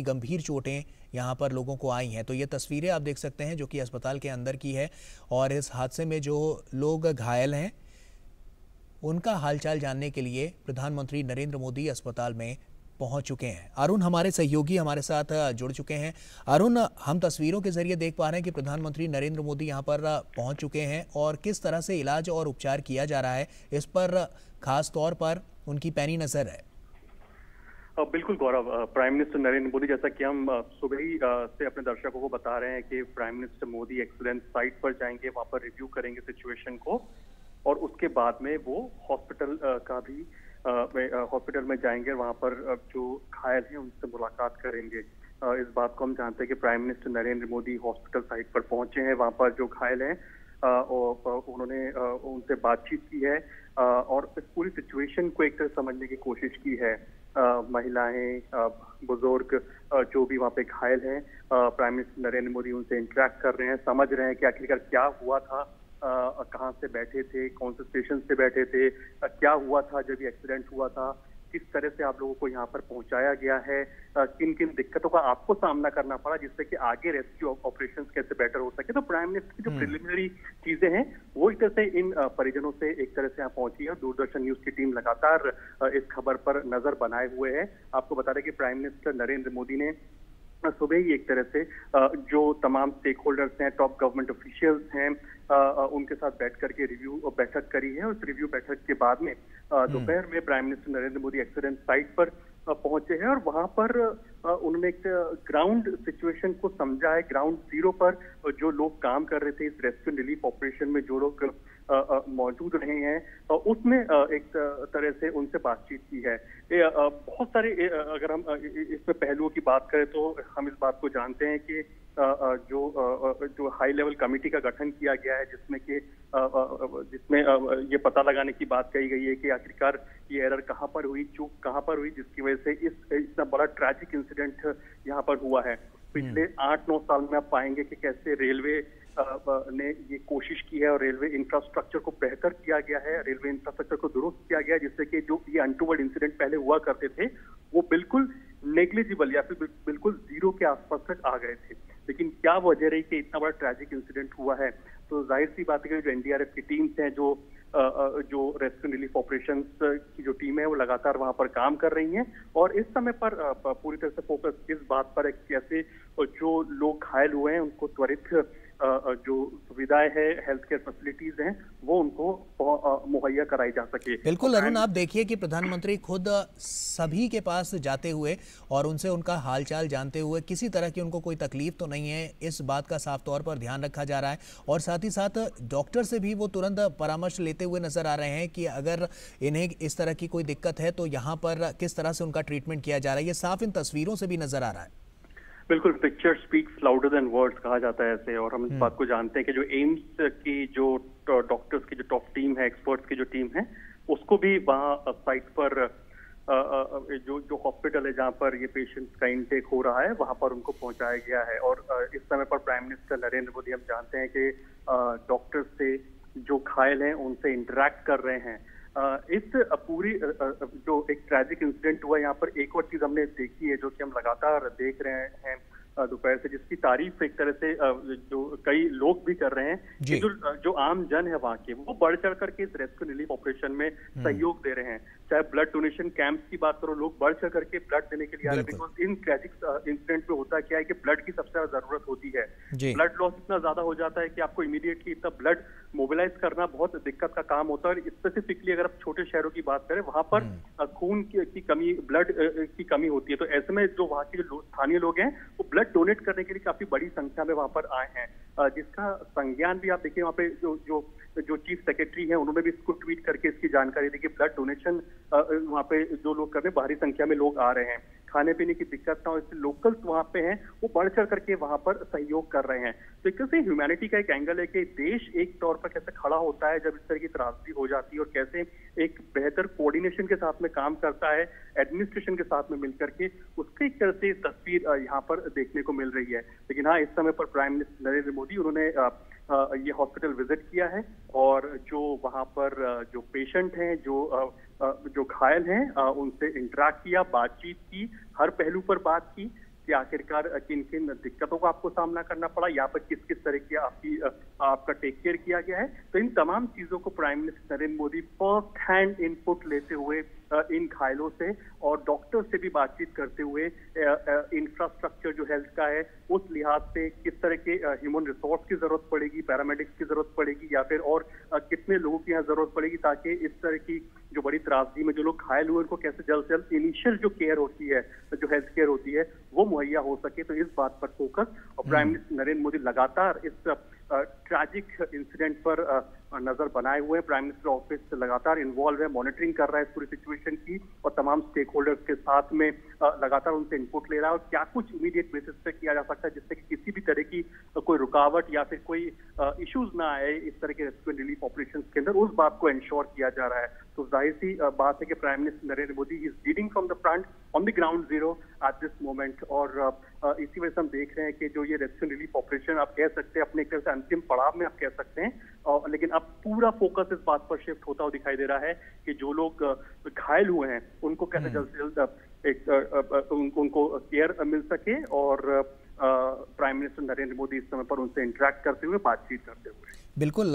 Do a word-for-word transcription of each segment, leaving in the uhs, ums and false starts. गंभीर चोटें यहाँ पर लोगों को आई हैं। तो ये तस्वीरें आप देख सकते हैं जो कि अस्पताल के अंदर की है, और इस हादसे में जो लोग घायल हैं उनका हालचाल जानने के लिए प्रधानमंत्री नरेंद्र मोदी अस्पताल में पहुंच चुके हैं। अरुण हमारे सहयोगी हमारे साथ जुड़ चुके हैं। अरुण, हम तस्वीरों के जरिए देख पा रहे हैं कि प्रधानमंत्री नरेंद्र मोदी यहाँ पर पहुँच चुके हैं, और किस तरह से इलाज और उपचार किया जा रहा है इस पर खास तौर पर उनकी पैनी नज़र है। बिल्कुल गौरव, प्राइम मिनिस्टर नरेंद्र मोदी, जैसा कि हम सुबह ही से अपने दर्शकों को बता रहे हैं कि prime minister Modi excellence site पर जाएंगे, वहां पर रिव्यू करेंगे सिचुएशन को, और उसके बाद में वो हॉस्पिटल का भी हॉस्पिटल में जाएंगे, वहां पर जो घायल हैं उनसे मुलाकात करेंगे। इस बात को हम जानते हैं कि prime minister Narendra Modi hospital site पर पहुंचे हैं, वहाँ पर जो घायल हैं और उन्होंने उनसे बातचीत की है और इस पूरी सिचुएशन को एक तरह समझने की कोशिश की है। महिलाएं, बुजुर्ग, जो भी वहाँ पे घायल हैं, प्राइम मिनिस्टर नरेंद्र मोदी उनसे इंटरेक्ट कर रहे हैं, समझ रहे हैं कि आखिरकार क्या हुआ था, कहाँ से बैठे थे, कौन से स्टेशन से बैठे थे, आ, क्या हुआ था जब ये एक्सीडेंट हुआ था, किस तरह से आप लोगों को यहाँ पर पहुँचाया गया है, किन किन दिक्कतों का आपको सामना करना पड़ा जिससे कि आगे रेस्क्यू ऑपरेशंस कैसे बेटर हो सके। तो प्राइम मिनिस्टर की जो प्रिलिमिनरी चीजें हैं वो एक तरह से इन परिजनों से एक तरह से यहाँ पहुंची है। दूरदर्शन न्यूज की टीम लगातार इस खबर पर नजर बनाए हुए है। आपको बता दें कि प्राइम मिनिस्टर नरेंद्र मोदी ने सुबह ही एक तरह से जो तमाम स्टेक होल्डर्स हैं, टॉप गवर्नमेंट ऑफिशियल्स हैं, उनके साथ बैठ करके रिव्यू बैठक करी है। उस रिव्यू बैठक के बाद में दोपहर में prime minister Narendra Modi accident site पर पहुंचे हैं, और वहां पर उन्होंने एक ग्राउंड सिचुएशन को समझा है। ग्राउंड जीरो पर जो लोग काम कर रहे थे इस रेस्क्यू रिलीफ ऑपरेशन में, जो लोग मौजूद रहे हैं, उसमें एक तरह से उनसे बातचीत की है। बहुत सारे अगर हम इसमें पहलुओं की बात करें तो हम इस बात को जानते हैं कि जो जो हाई लेवल कमेटी का गठन किया गया है, जिसमें कि जिसमें ये पता लगाने की बात कही गई है कि आखिरकार ये एरर कहाँ पर हुई, चूक कहाँ पर हुई, जिसकी वजह से इस इतना बड़ा ट्रैजिक इंसिडेंट यहाँ पर हुआ है। पिछले आठ नौ साल में आप पाएंगे कि कैसे रेलवे ने ये कोशिश की है, और रेलवे इंफ्रास्ट्रक्चर को बेहतर किया गया है, रेलवे इंफ्रास्ट्रक्चर को दुरुस्त किया गया है, जिससे कि जो ये अनटूवर्ड इंसिडेंट पहले हुआ करते थे वो बिल्कुल नेग्लिजिबल या फिर बिल्कुल जीरो के आसपास तक आ गए थे। लेकिन क्या वजह रही कि इतना बड़ा ट्रैजिक इंसिडेंट हुआ है? तो जाहिर सी बात है कि जो एनडीआरएफ की टीम्स हैं, जो जो रेस्क्यू रिलीफ ऑपरेशंस की जो टीम है वो लगातार वहां पर काम कर रही हैं, और इस समय पर पूरी तरह से फोकस इस बात पर है कि कैसे जो लोग घायल हुए हैं उनको त्वरित जो सुविधाएं हैं, हेल्थ केयर फैसिलिटीज हैं, वो उनको मुहैया कराई जा सके। बिल्कुल अरुण, आप देखिए कि प्रधानमंत्री खुद सभी के पास जाते हुए और उनसे उनका हालचाल जानते हुए, किसी तरह की उनको कोई तकलीफ तो नहीं है इस बात का साफ तौर पर ध्यान रखा जा रहा है, और साथ ही साथ डॉक्टर से भी वो तुरंत परामर्श लेते हुए नजर आ रहे हैं कि अगर इन्हें इस तरह की कोई दिक्कत है तो यहाँ पर किस तरह से उनका ट्रीटमेंट किया जा रहा है, ये साफ इन तस्वीरों से भी नजर आ रहा है। बिल्कुल, picture speaks louder than words कहा जाता है ऐसे, और हम इस बात को जानते हैं कि जो एम्स की जो डॉक्टर्स की जो टॉप टीम है, एक्सपर्ट्स की जो टीम है, उसको भी वहाँ साइट पर आ, आ, जो जो हॉस्पिटल है जहाँ पर ये पेशेंट्स का इनटेक हो रहा है वहाँ पर उनको पहुँचाया गया है। और इस समय पर प्राइम मिनिस्टर नरेंद्र मोदी हम जानते हैं कि डॉक्टर्स से जो घायल हैं उनसे इंटरेक्ट कर रहे हैं। इस पूरी जो एक ट्रैजिक इंसिडेंट हुआ है यहाँ पर एक और चीज हमने देखी है जो कि हम लगातार देख रहे हैं दोपहर से, जिसकी तारीफ एक तरह से जो कई लोग भी कर रहे हैं कि जो जो आम जन है वहाँ के, वो बढ़ चढ़ करके इस रेस्क्यू रिलीफ ऑपरेशन में सहयोग दे रहे हैं। चाहे ब्लड डोनेशन कैंप्स की बात करो, लोग बढ़ चढ़ करके ब्लड देने के लिए आ रहे हैं, बिकॉज इन ट्रैजिक इंसिडेंट में होता क्या है कि ब्लड की सबसे ज्यादा जरूरत होती है। ब्लड लॉस इतना ज्यादा हो जाता है कि आपको इमीडिएटली इतना ब्लड मोबिलाइज करना बहुत दिक्कत का काम होता है। और स्पेसिफिकली अगर आप छोटे शहरों की बात करें, वहाँ पर खून की कमी, ब्लड की कमी होती है। तो ऐसे में जो वहाँ के स्थानीय लोग हैं वो ब्लड डोनेट करने के लिए काफी बड़ी संख्या में वहाँ पर आए हैं, जिसका संज्ञान भी आप देखिए वहाँ पे जो जो जो चीफ सेक्रेटरी हैं उन्होंने भी इसको ट्वीट करके इसकी जानकारी दी कि ब्लड डोनेशन वहाँ पे जो लोग कर रहे हैं, भारी संख्या में लोग आ रहे हैं, खाने पीने की दिक्कत ना हो इसलिए लोकल्स वहाँ पे हैं वो बढ़ चढ़ करके वहाँ पर सहयोग कर रहे हैं। तो एक तरह से ह्यूमैनिटी का एक एंगल है कि देश एक तौर पर कैसे खड़ा होता है जब इस तरह की त्रासदी हो जाती है, और कैसे एक बेहतर कोऑर्डिनेशन के साथ में काम करता है एडमिनिस्ट्रेशन के साथ में मिलकर के, उसकी एक तरह से तस्वीर यहाँ पर देखने को मिल रही है। लेकिन हाँ, इस समय पर प्राइम मिनिस्टर नरेंद्र मोदी उन्होंने ये हॉस्पिटल विजिट किया है, और जो वहाँ पर जो पेशेंट हैं, जो जो घायल हैं, उनसे इंटरेक्ट किया, बातचीत की, हर पहलू पर बात की, कि आखिरकार किन किन दिक्कतों का आपको सामना करना पड़ा, यहाँ पर किस किस तरह की आपकी आपका टेक केयर किया गया है। तो इन तमाम चीजों को prime minister Narendra Modi first hand input लेते हुए इन घायलों से और डॉक्टर से भी बातचीत करते हुए इंफ्रास्ट्रक्चर जो हेल्थ का है उस लिहाज से किस तरह के ह्यूमन रिसोर्स की जरूरत पड़ेगी, पैरामेडिक्स की जरूरत पड़ेगी या फिर और कितने लोगों की यहाँ जरूरत पड़ेगी, ताकि इस तरह की जो बड़ी त्रासदी में जो लोग घायल हुए उनको कैसे जल्द से जल्द इनिशियल जो केयर होती है, जो हेल्थ केयर होती है वो मुहैया हो सके। तो इस बात पर फोकस और प्राइम मिनिस्टर नरेंद्र मोदी लगातार इस ट्रैजिक इंसिडेंट पर नजर बनाए हुए हैं। प्राइम मिनिस्टर ऑफिस लगातार इन्वॉल्व है, मॉनिटरिंग कर रहा है इस पूरी सिचुएशन की और तमाम स्टेक होल्डर्स के साथ में लगातार उनसे इनपुट ले रहा है और क्या कुछ इमीडिएट बेसिस पे किया जा सकता है जिससे कि किसी भी तरह की कोई रुकावट या फिर कोई इश्यूज ना आए इस तरह के रेस्क्यू एंड रिलीफ ऑपरेशन के अंदर, उस बात को इंश्योर किया जा रहा है। तो जाहिर सी बात है कि prime minister Narendra Modi is leading from the front on the ground zero at this moment और इसी वजह से हम देख रहे हैं कि जो ये रेस्क्यू एंड रिलीफ ऑपरेशन आप कह सकते हैं अपने एक तरह से अंतिम पड़ाव में आप कह सकते हैं, और लेकिन अब पूरा फोकस इस बात पर शिफ्ट होता हुआ दिखाई दे रहा है कि जो लोग घायल हुए हैं उनको कैसे जल्द से जल्द एक उनको केयर मिल सके और प्राइम मिनिस्टर नरेंद्र मोदी इस समय पर उनसे इंटरेक्ट करते हुए बातचीत करते हुए। बिल्कुल,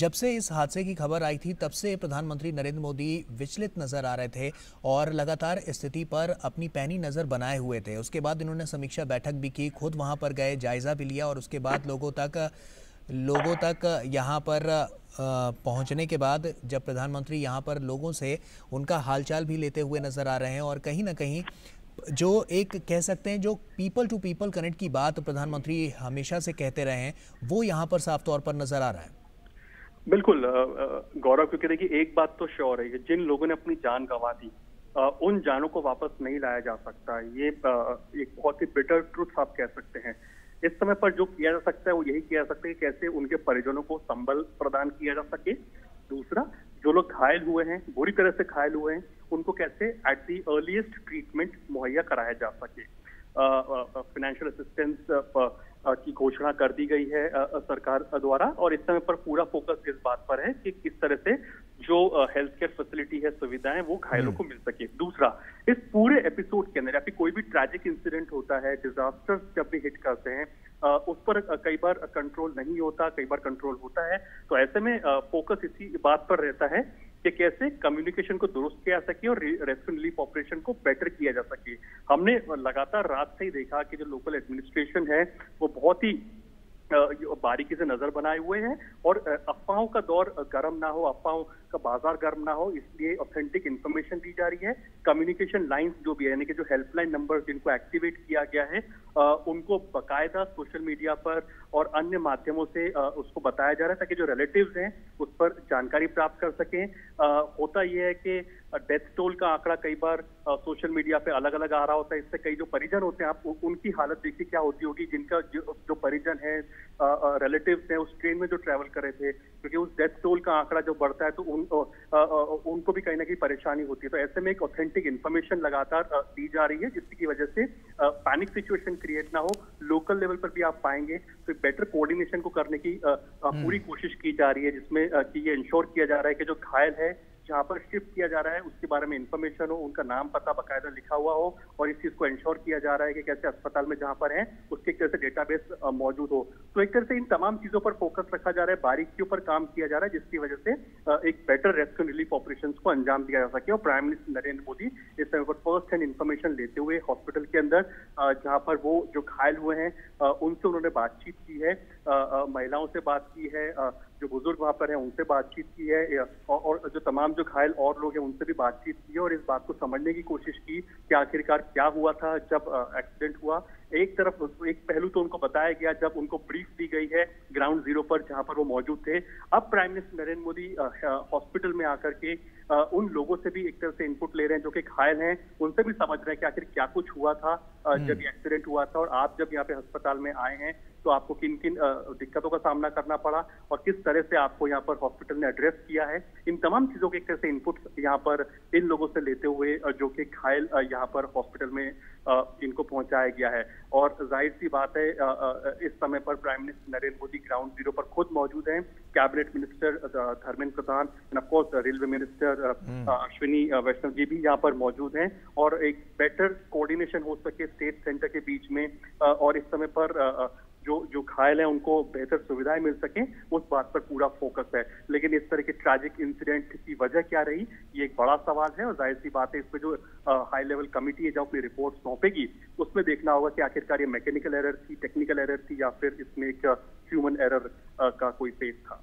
जब से इस हादसे की खबर आई थी तब से प्रधानमंत्री नरेंद्र मोदी विचलित नजर आ रहे थे और लगातार स्थिति पर अपनी पैनी नज़र बनाए हुए थे। उसके बाद इन्होंने समीक्षा बैठक भी की, खुद वहाँ पर गए, जायज़ा भी लिया और उसके बाद लोगों तक लोगों तक यहाँ पर पहुँचने के बाद जब प्रधानमंत्री यहाँ पर लोगों से उनका हालचाल भी लेते हुए नज़र आ रहे हैं और कहीं ना कहीं जो एक कह सकते हैं जो पीपल टू पीपल कनेक्ट की बात प्रधानमंत्री हमेशा से कहते रहे हैं वो यहाँ पर साफ तौर पर नजर आ रहा है। बिल्कुल गौरव, क्योंकि देखिए एक बात तो श्योर है, जिन लोगों ने अपनी जान गंवा दी उन जानों को वापस नहीं लाया जा सकता। ये एक बहुत ही बिटर ट्रुथ आप कह सकते हैं। इस समय पर जो किया जा सकता है वो यही किया जा सकता है कि कैसे उनके परिजनों को संबल प्रदान किया जा सके। दूसरा, जो लोग घायल हुए हैं, बुरी तरह से घायल हुए हैं, उनको कैसे एट दी अर्लीस्ट ट्रीटमेंट मुहैया कराया जा सके। फाइनेंशियल असिस्टेंस की घोषणा कर दी गई है सरकार द्वारा और इस समय पर पूरा फोकस इस बात पर है कि किस तरह से जो हेल्थ केयर फैसिलिटी है, सुविधाएं, वो घायलों को मिल सके। दूसरा, इस पूरे एपिसोड के अंदर या फिर कोई भी ट्रैजिक इंसिडेंट होता है, डिजास्टर्स जब भी हिट करते हैं उस पर कई बार कंट्रोल नहीं होता, कई बार कंट्रोल होता है। तो ऐसे में फोकस इसी बात पर रहता है कि कैसे कम्युनिकेशन को दुरुस्त किया जा सके और रेस्क्यू रिलीफ ऑपरेशन को बेटर किया जा सके। हमने लगातार रात से ही देखा कि जो लोकल एडमिनिस्ट्रेशन है वो बहुत ही बारीकी से नजर बनाए हुए हैं और अफवाहों का दौर गर्म ना हो, अफवाहों का बाजार गर्म ना हो, इसलिए ऑथेंटिक इन्फॉर्मेशन दी जा रही है। कम्युनिकेशन लाइंस जो भी है, यानी कि जो हेल्पलाइन नंबर जिनको एक्टिवेट किया गया है उनको बाकायदा सोशल मीडिया पर और अन्य माध्यमों से उसको बताया जा रहा है ताकि जो रिलेटिव्स हैं उस पर जानकारी प्राप्त कर सकें। होता यह है कि डेथ टोल का आंकड़ा कई बार सोशल मीडिया पे अलग अलग आ रहा होता है, इससे कई जो परिजन होते हैं, आप उनकी हालत देखिए क्या होती होगी, जिनका जो, जो परिजन है, रिलेटिव्स हैं, उस ट्रेन में जो ट्रैवल कर रहे थे, क्योंकि उस डेथ टोल का आंकड़ा जो बढ़ता है तो उन, आ, आ, उनको भी कहीं ना कहीं परेशानी होती है। तो ऐसे में एक ऑथेंटिक इन्फॉर्मेशन लगातार दी जा रही है जिसकी वजह से पैनिक सिचुएशन क्रिएट ना हो। लोकल लेवल पर भी आप पाएंगे तो बेटर कोऑर्डिनेशन को करने की आ, आ, पूरी कोशिश की जा रही है, जिसमें कि ये इंश्योर किया जा रहा है कि जो घायल है जहाँ पर शिफ्ट किया जा रहा है उसके बारे में इन्फॉर्मेशन हो, उनका नाम पता बाकायदा लिखा हुआ हो और इस चीज को इंश्योर किया जा रहा है कि कैसे अस्पताल में जहाँ पर हैं उसके एक तरह से डेटाबेस मौजूद हो। तो एक तरह से इन तमाम चीजों पर फोकस रखा जा रहा है, बारीकियों पर काम किया जा रहा है, जिसकी वजह से एक बेटर रेस्क्यू रिलीफ ऑपरेशन को अंजाम दिया जा सके। और प्राइम मिनिस्टर नरेंद्र मोदी इस समय पर फर्स्ट हैंड इन्फॉर्मेशन लेते हुए हॉस्पिटल के अंदर जहाँ पर वो जो घायल हुए हैं उनसे उन्होंने बातचीत की है, महिलाओं से बात की है, जो बुजुर्ग वहाँ पर हैं उनसे बातचीत की है और जो तमाम जो घायल और लोग हैं उनसे भी बातचीत की है और इस बात को समझने की कोशिश की कि आखिरकार क्या हुआ था जब एक्सीडेंट हुआ। एक तरफ एक पहलू तो उनको बताया गया जब उनको ब्रीफ दी गई है ग्राउंड जीरो पर जहां पर वो मौजूद थे। अब prime minister Narendra Modi hospital में आकर के आ, उन लोगों से भी एक तरह से इनपुट ले रहे हैं जो कि घायल हैं, उनसे भी समझ रहे हैं कि आखिर क्या कुछ हुआ था जब ये एक्सीडेंट हुआ था और आप जब यहाँ पे अस्पताल में आए हैं तो आपको किन किन दिक्कतों का सामना करना पड़ा और किस तरह से आपको यहाँ पर हॉस्पिटल ने एड्रेस किया है। इन तमाम चीजों के एक तरह से इनपुट यहाँ पर इन लोगों से लेते हुए जो कि घायल यहाँ पर हॉस्पिटल में इनको पहुंचाया गया है। और जाहिर सी बात है इस समय पर prime minister Narendra Modi ground zero पर खुद मौजूद हैं। Cabinet minister Dharmendra Pradhan and of course railway minister Ashwini Vaishnaw ji भी यहाँ पर मौजूद हैं और एक बेटर कोऑर्डिनेशन हो सके, स्टेट सेंटर के बीच में और इस समय पर जो जो घायल हैं उनको बेहतर सुविधाएं मिल सकें, उस बात पर पूरा फोकस है। लेकिन इस तरह के ट्रैजिक इंसिडेंट की वजह क्या रही, ये एक बड़ा सवाल है। और जाहिर सी बात है, इस पर जो हाई लेवल कमिटी है जो अपनी रिपोर्ट सौंपेगी उसमें देखना होगा कि आखिरकार ये मैकेनिकल एरर थी, टेक्निकल एरर थी, या फिर इसमें एक ह्यूमन एरर का कोई फेस था।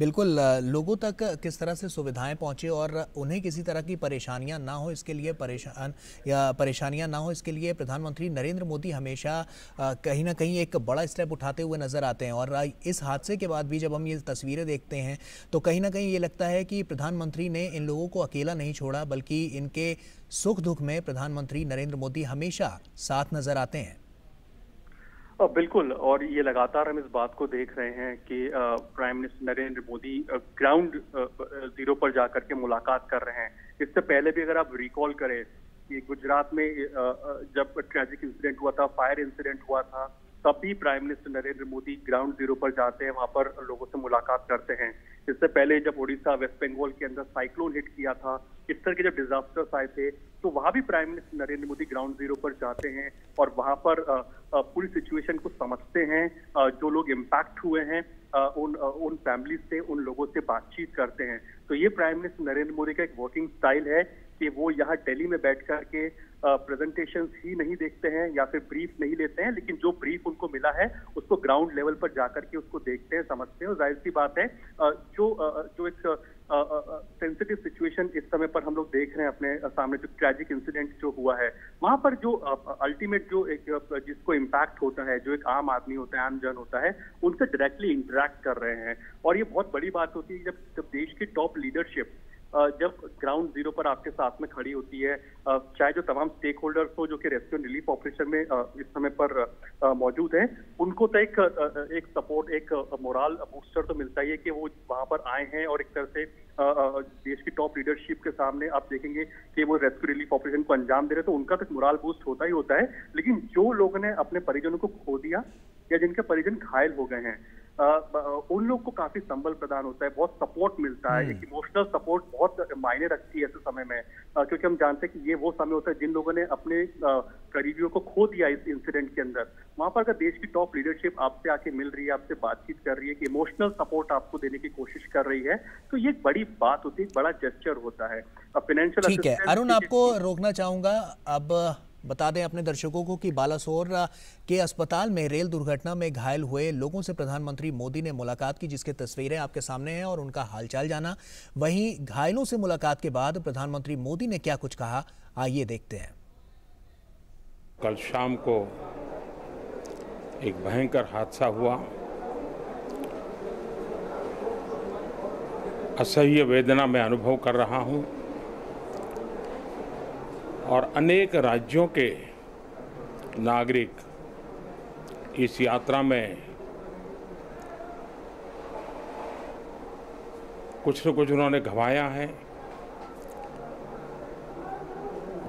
बिल्कुल, लोगों तक किस तरह से सुविधाएं पहुंचे और उन्हें किसी तरह की परेशानियां ना हो, इसके लिए परेशान या परेशानियां ना हो इसके लिए प्रधानमंत्री नरेंद्र मोदी हमेशा कहीं ना कहीं एक बड़ा स्टेप उठाते हुए नज़र आते हैं। और इस हादसे के बाद भी जब हम ये तस्वीरें देखते हैं तो कहीं ना कहीं ये लगता है कि प्रधानमंत्री ने इन लोगों को अकेला नहीं छोड़ा, बल्कि इनके सुख दुख में प्रधानमंत्री नरेंद्र मोदी हमेशा साथ नज़र आते हैं। बिल्कुल, और ये लगातार हम इस बात को देख रहे हैं कि prime minister Narendra Modi ground zero पर जाकर के मुलाकात कर रहे हैं। इससे पहले भी अगर आप रिकॉल करें कि गुजरात में जब ट्रैजिक इंसिडेंट हुआ था, फायर इंसिडेंट हुआ था, तब भी prime minister Narendra Modi ground zero पर जाते हैं, वहां पर लोगों से मुलाकात करते हैं। इससे पहले जब ओडिशा वेस्ट बंगाल के अंदर साइक्लोन हिट किया था, इस तरह के जब डिजास्टर्स आए थे, तो वहां भी prime minister Narendra Modi ground zero पर जाते हैं और वहां पर पूरी सिचुएशन को समझते हैं। जो लोग इम्पैक्ट हुए हैं उन उन फैमिली से, उन लोगों से बातचीत करते हैं। तो ये प्राइम मिनिस्टर नरेंद्र मोदी का एक वर्किंग स्टाइल है कि वो यहाँ दिल्ली में बैठ कर के प्रेजेंटेशंस ही नहीं देखते हैं या फिर ब्रीफ नहीं लेते हैं, लेकिन जो ब्रीफ उनको मिला है उसको ग्राउंड लेवल पर जाकर के उसको देखते हैं, समझते हैं। और जाहिर सी बात है, जो जो एक सेंसिटिव सिचुएशन इस समय पर हम लोग देख रहे हैं अपने सामने, जो ट्रैजिक इंसिडेंट जो हुआ है, वहां पर जो अल्टीमेट जो एक जिसको इम्पैक्ट होता है, जो एक आम आदमी होता है, आम जन होता है, उनसे डायरेक्टली इंटरेक्ट कर रहे हैं। और ये बहुत बड़ी बात होती है जब जब देश की टॉप लीडरशिप जब ग्राउंड जीरो पर आपके साथ में खड़ी होती है, चाहे जो तमाम स्टेक होल्डर्स हो जो कि रेस्क्यू एंड रिलीफ ऑपरेशन में इस समय पर मौजूद हैं, उनको तो एक एक सपोर्ट, एक मोरल बूस्टर तो मिलता ही है कि वो वहां पर आए हैं। और एक तरह से देश की टॉप लीडरशिप के सामने आप देखेंगे कि वो रेस्क्यू रिलीफ ऑपरेशन को अंजाम दे रहे, तो उनका तो मोरल बूस्ट होता ही होता है। लेकिन जो लोगों ने अपने परिजनों को खो दिया या जिनके परिजन घायल हो गए हैं, आ, उन लोग को काफी संबल प्रदान होता है, बहुत सपोर्ट मिलता है। एक इमोशनल सपोर्ट बहुत मायने रखती है ऐसे समय में, आ, क्योंकि हम जानते हैं कि ये वो समय होता है जिन लोगों ने अपने करीबियों को खो दिया इस इंसिडेंट के अंदर। वहां पर अगर देश की टॉप लीडरशिप आपसे आके मिल रही है, आपसे बातचीत कर रही है, कि इमोशनल सपोर्ट आपको देने की कोशिश कर रही है, तो ये एक बड़ी बात होती है, बड़ा जेस्चर होता है। फाइनेंशियल ठीक है, अरुण आपको रोकना चाहूंगा। अब बता दें अपने दर्शकों को कि बालासोर के अस्पताल में रेल दुर्घटना में घायल हुए लोगों से प्रधानमंत्री मोदी ने मुलाकात की, जिसके तस्वीरें आपके सामने हैं और उनका हालचाल जाना। वहीं घायलों से मुलाकात के बाद प्रधानमंत्री मोदी ने क्या कुछ कहा, आइए देखते हैं। कल शाम को एक भयंकर हादसा हुआ, असह्य वेदना मैं अनुभव कर रहा हूँ और अनेक राज्यों के नागरिक इस यात्रा में कुछ न कुछ उन्होंने गंवाया है।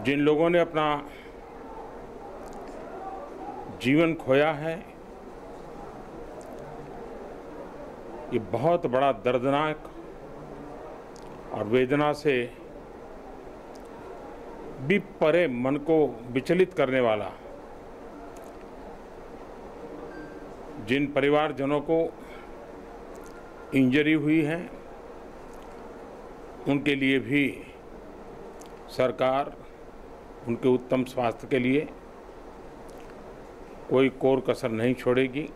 जिन लोगों ने अपना जीवन खोया है, ये बहुत बड़ा दर्दनाक और वेदना से भी परे मन को विचलित करने वाला, जिन परिवारजनों को इंजरी हुई है उनके लिए भी सरकार उनके उत्तम स्वास्थ्य के लिए कोई कोर कसर नहीं छोड़ेगी।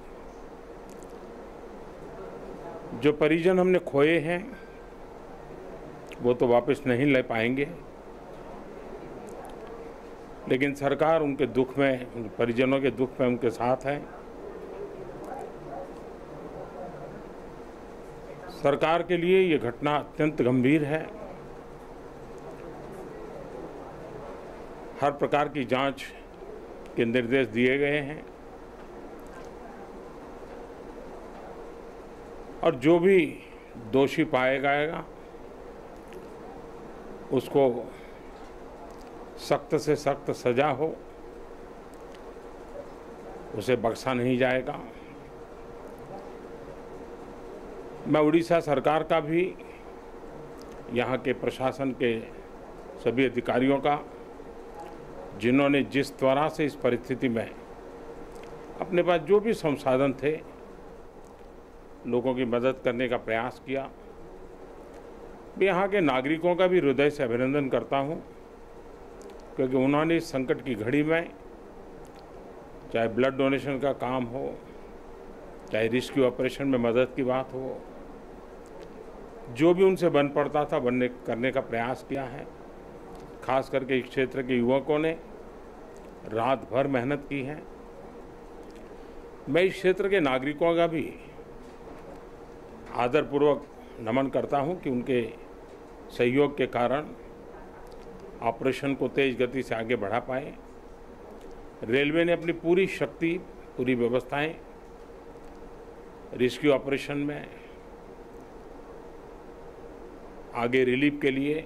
जो परिजन हमने खोए हैं वो तो वापस नहीं ले पाएंगे, लेकिन सरकार उनके दुख में, उनके परिजनों के दुख में उनके साथ है। सरकार के लिए ये घटना अत्यंत गंभीर है। हर प्रकार की जांच के निर्देश दिए गए हैं और जो भी दोषी पाया जाएगा उसको सख्त से सख्त सजा हो, उसे बख्शा नहीं जाएगा। मैं उड़ीसा सरकार का भी, यहाँ के प्रशासन के सभी अधिकारियों का जिन्होंने जिस तरह से इस परिस्थिति में अपने पास जो भी संसाधन थे लोगों की मदद करने का प्रयास किया। मैं यहाँ के नागरिकों का भी हृदय से अभिनंदन करता हूँ, क्योंकि उन्होंने इस संकट की घड़ी में चाहे ब्लड डोनेशन का काम हो, चाहे रेस्क्यू ऑपरेशन में मदद की बात हो, जो भी उनसे बन पड़ता था बनने करने का प्रयास किया है। खास करके इस क्षेत्र के युवकों ने रात भर मेहनत की है। मैं इस क्षेत्र के नागरिकों का भी आदरपूर्वक नमन करता हूं कि उनके सहयोग के कारण ऑपरेशन को तेज गति से आगे बढ़ा पाए। रेलवे ने अपनी पूरी शक्ति, पूरी व्यवस्थाएं रेस्क्यू ऑपरेशन में आगे रिलीफ के लिए,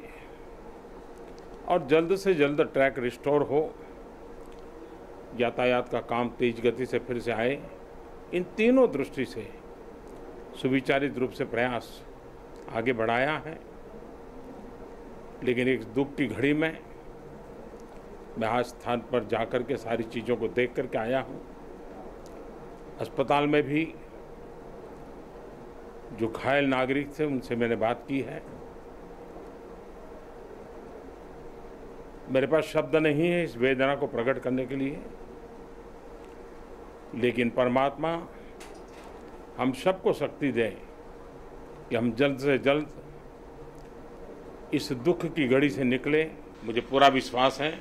और जल्द से जल्द ट्रैक रिस्टोर हो, यातायात का काम तेज गति से फिर से आए, इन तीनों दृष्टि से सुविचारित रूप से प्रयास आगे बढ़ाया है। लेकिन एक दुख की घड़ी में मैं आज स्थान पर जाकर के सारी चीज़ों को देख कर के आया हूँ। अस्पताल में भी जो घायल नागरिक थे उनसे मैंने बात की है। मेरे पास शब्द नहीं है इस वेदना को प्रकट करने के लिए, लेकिन परमात्मा हम सबको शक्ति दें कि हम जल्द से जल्द इस दुख की घड़ी से निकले। मुझे पूरा विश्वास है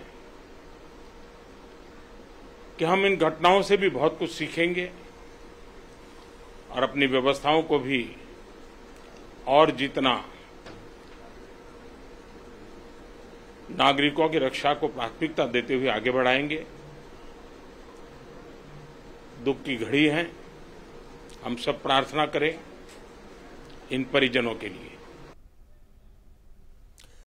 कि हम इन घटनाओं से भी बहुत कुछ सीखेंगे और अपनी व्यवस्थाओं को भी और जितना नागरिकों की रक्षा को प्राथमिकता देते हुए आगे बढ़ाएंगे। दुख की घड़ी है, हम सब प्रार्थना करें इन परिजनों के लिए।